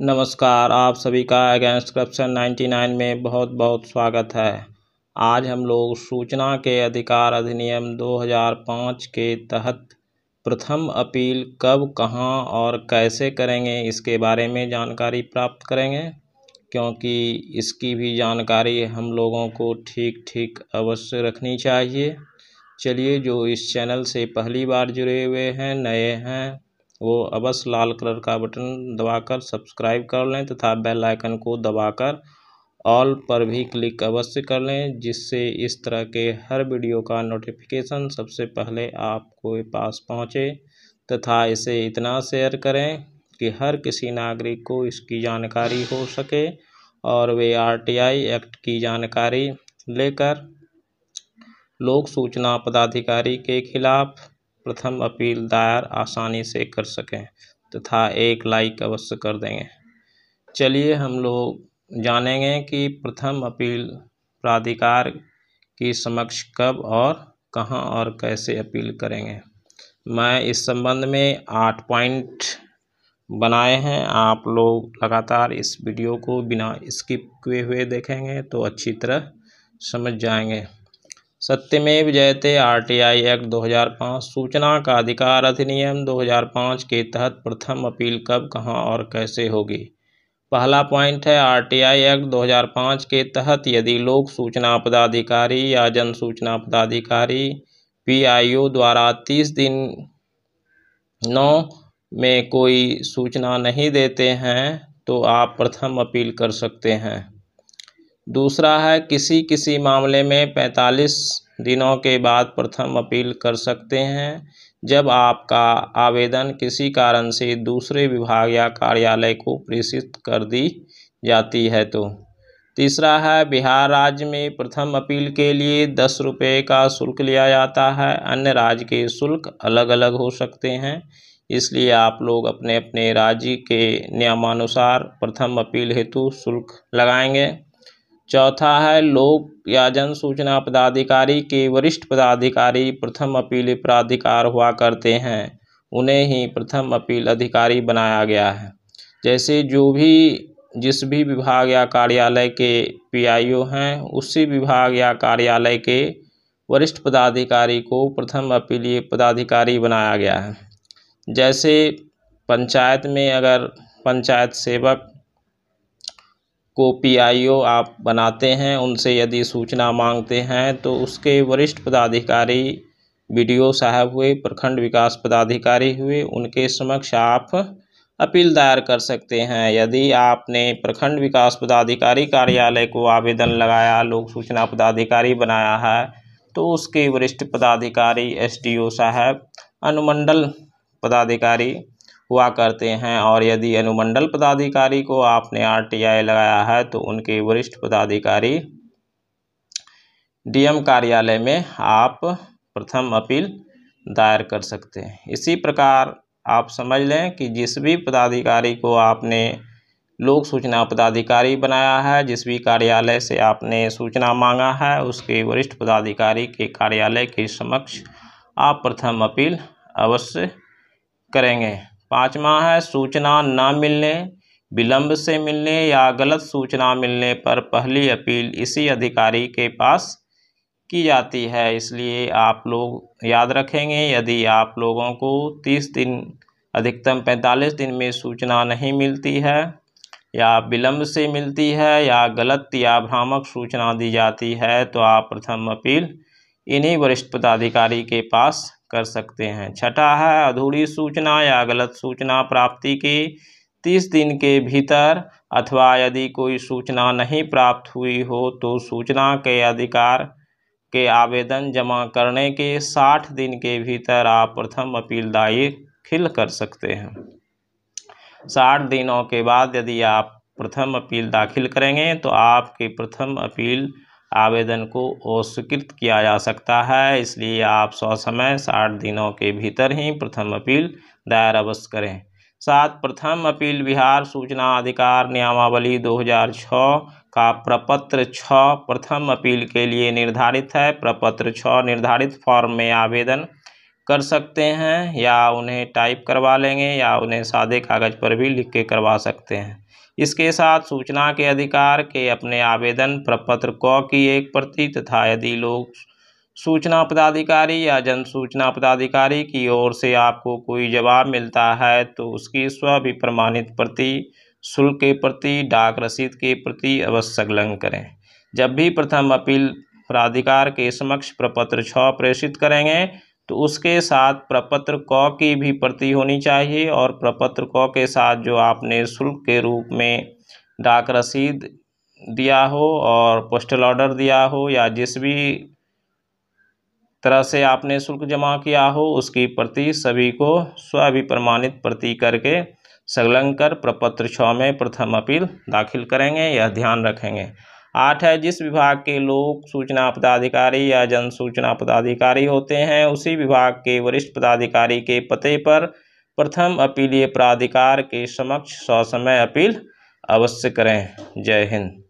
नमस्कार, आप सभी का अगेंस्ट करप्शन 99 में बहुत बहुत स्वागत है। आज हम लोग सूचना के अधिकार अधिनियम 2005 के तहत प्रथम अपील कब, कहां और कैसे करेंगे इसके बारे में जानकारी प्राप्त करेंगे, क्योंकि इसकी भी जानकारी हम लोगों को ठीक अवश्य रखनी चाहिए। चलिए, जो इस चैनल से पहली बार जुड़े हुए हैं, नए हैं, वो अवश्य लाल कलर का बटन दबाकर सब्सक्राइब कर लें तथा बेल आइकन को दबाकर ऑल पर भी क्लिक अवश्य कर लें, जिससे इस तरह के हर वीडियो का नोटिफिकेशन सबसे पहले आपको पास पहुंचे तथा इसे इतना शेयर करें कि हर किसी नागरिक को इसकी जानकारी हो सके और वे आरटीआई एक्ट की जानकारी लेकर लोक सूचना पदाधिकारी के खिलाफ प्रथम अपील दायर आसानी से कर सकें तथा एक लाइक अवश्य कर देंगे। चलिए, हम लोग जानेंगे कि प्रथम अपील प्राधिकार की समक्ष कब और कहां और कैसे अपील करेंगे। मैं इस संबंध में 8 पॉइंट बनाए हैं। आप लोग लगातार इस वीडियो को बिना स्किप किए हुए देखेंगे तो अच्छी तरह समझ जाएंगे। सत्यमेव जयते आरटीआई एक्ट 2005 सूचना का अधिकार अधिनियम 2005 के तहत प्रथम अपील कब, कहां और कैसे होगी। पहला पॉइंट है, आरटीआई एक्ट 2005 के तहत यदि लोक सूचना पदाधिकारी या जन सूचना पदाधिकारी पीआईओ द्वारा 30 दिन 9 में कोई सूचना नहीं देते हैं तो आप प्रथम अपील कर सकते हैं। दूसरा है, किसी मामले में 45 दिनों के बाद प्रथम अपील कर सकते हैं, जब आपका आवेदन किसी कारण से दूसरे विभाग या कार्यालय को प्रेषित कर दी जाती है तो। तीसरा है, बिहार राज्य में प्रथम अपील के लिए 10 रुपये का शुल्क लिया जाता है। अन्य राज्य के शुल्क अलग अलग हो सकते हैं, इसलिए आप लोग अपने अपने राज्य के नियमानुसार प्रथम अपील हेतु शुल्क लगाएंगे। चौथा है, लोक या जन सूचना पदाधिकारी के वरिष्ठ पदाधिकारी प्रथम अपील प्राधिकार हुआ करते हैं, उन्हें ही प्रथम अपील अधिकारी बनाया गया है। जैसे जिस भी विभाग या कार्यालय के पीआईओ हैं, उसी विभाग या कार्यालय के वरिष्ठ पदाधिकारी को प्रथम अपीलीय पदाधिकारी बनाया गया है। जैसे पंचायत में अगर पंचायत सेवक को पीआईओ आप बनाते हैं, उनसे यदि सूचना मांगते हैं तो उसके वरिष्ठ पदाधिकारी बीडीओ साहब हुए, प्रखंड विकास पदाधिकारी हुए, उनके समक्ष आप अपील दायर कर सकते हैं। यदि आपने प्रखंड विकास पदाधिकारी कार्यालय को आवेदन लगाया, लोक सूचना पदाधिकारी बनाया है, तो उसके वरिष्ठ पदाधिकारी एसडीओ साहब अनुमंडल पदाधिकारी हुआ करते हैं, और यदि अनुमंडल पदाधिकारी को आपने आरटीआई लगाया है तो उनके वरिष्ठ पदाधिकारी डीएम कार्यालय में आप प्रथम अपील दायर कर सकते हैं। इसी प्रकार आप समझ लें कि जिस भी पदाधिकारी को आपने लोक सूचना पदाधिकारी बनाया है, जिस भी कार्यालय से आपने सूचना मांगा है, उसके वरिष्ठ पदाधिकारी के कार्यालय के समक्ष आप प्रथम अपील अवश्य करेंगे। पाँचवा है, सूचना न मिलने, विलंब से मिलने या गलत सूचना मिलने पर पहली अपील इसी अधिकारी के पास की जाती है। इसलिए आप लोग याद रखेंगे, यदि आप लोगों को 30 दिन अधिकतम 45 दिन में सूचना नहीं मिलती है या विलंब से मिलती है या गलत या भ्रामक सूचना दी जाती है, तो आप प्रथम अपील इन्हीं वरिष्ठ पदाधिकारी के पास कर सकते हैं। छठा है, अधूरी सूचना या गलत सूचना प्राप्ति के 30 दिन के भीतर अथवा यदि कोई सूचना नहीं प्राप्त हुई हो तो सूचना के अधिकार के आवेदन जमा करने के 60 दिन के भीतर आप प्रथम अपील दाखिल कर सकते हैं। 60 दिनों के बाद यदि आप प्रथम अपील दाखिल करेंगे तो आपके प्रथम अपील आवेदन को अस्वीकृत किया जा सकता है। इसलिए आप ससमय 60 दिनों के भीतर ही प्रथम अपील दायर अवश्य करें। 7, प्रथम अपील बिहार सूचना अधिकार नियमावली 2006 का प्रपत्र 6 प्रथम अपील के लिए निर्धारित है। प्रपत्र 6 निर्धारित फॉर्म में आवेदन कर सकते हैं या उन्हें टाइप करवा लेंगे या उन्हें सादे कागज़ पर भी लिख के करवा सकते हैं। इसके साथ सूचना के अधिकार के अपने आवेदन प्रपत्र क की एक प्रति तथा यदि लोग सूचना पदाधिकारी या जन सूचना पदाधिकारी की ओर से आपको कोई जवाब मिलता है तो उसकी स्वभी प्रमाणित प्रति, शुल्क के प्रति, डाक रसीद के प्रति अवश्य संलग्न करें। जब भी प्रथम अपील प्राधिकार के समक्ष प्रपत्र 6 प्रेषित करेंगे तो उसके साथ प्रपत्र क की भी प्रति होनी चाहिए और प्रपत्र क के साथ जो आपने शुल्क के रूप में डाक रसीद दिया हो और पोस्टल ऑर्डर दिया हो या जिस भी तरह से आपने शुल्क जमा किया हो उसकी प्रति सभी को स्वभी प्रमाणित प्रति करके संलग्न कर प्रपत्र 6 में प्रथम अपील दाखिल करेंगे, यह ध्यान रखेंगे। 8 है, जिस विभाग के लोग सूचना पदाधिकारी या जन सूचना पदाधिकारी होते हैं उसी विभाग के वरिष्ठ पदाधिकारी के पते पर प्रथम अपीलीय प्राधिकार के समक्ष ससमय अपील अवश्य करें। जय हिंद।